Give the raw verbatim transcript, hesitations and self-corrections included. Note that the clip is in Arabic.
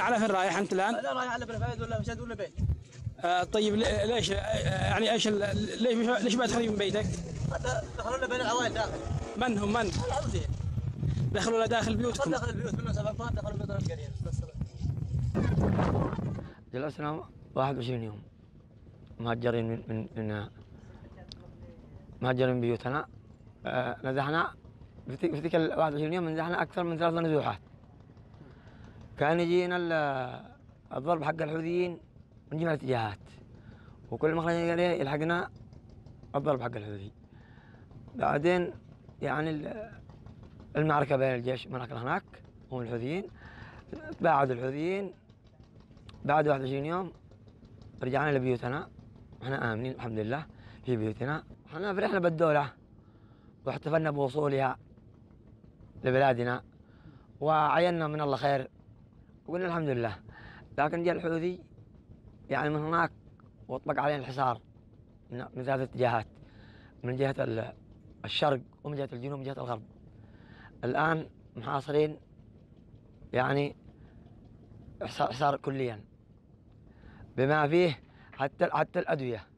على فين رايح انت الان؟ انا رايح على بنفايد ولا مشهد ولا بيت. آه طيب ليش يعني ايش ليش ليش ما تخرج من بيتك؟ دخلوا لنا بين العوائل داخل. من هم من؟ العوزين. دخلوا لنا داخل بيوتكم؟ دخلوا داخل البيوت منهم سبع افراد دخلوا بيوتنا القريه. جلسنا واحد وعشرين يوم مهجرين من من من مهجرين بيوتنا. آه نزحنا في تلك ال واحد وعشرين يوم نزحنا اكثر من ثلاث نزوحات. كان يجينا الضرب حق الحوثيين من جميع الاتجاهات، وكل مخرج عليه يلحقنا الضرب حق الحوثي. بعدين يعني المعركه بين الجيش معركه هناك هم الحوثيين، تباعد الحوثيين بعد واحد وعشرين يوم رجعنا لبيوتنا، احنا امنين الحمد لله في بيوتنا. احنا فرحنا بالدوله واحتفلنا بوصولها لبلادنا وعينا من الله خير وقلنا الحمد لله. لكن جاء الحوثي يعني من هناك واطلق علينا الحصار من ثلاث اتجاهات، من جهة الشرق ومن جهة الجنوب ومن جهة الغرب. الآن محاصرين يعني حصار كليا بما فيه حتى حتى الأدوية.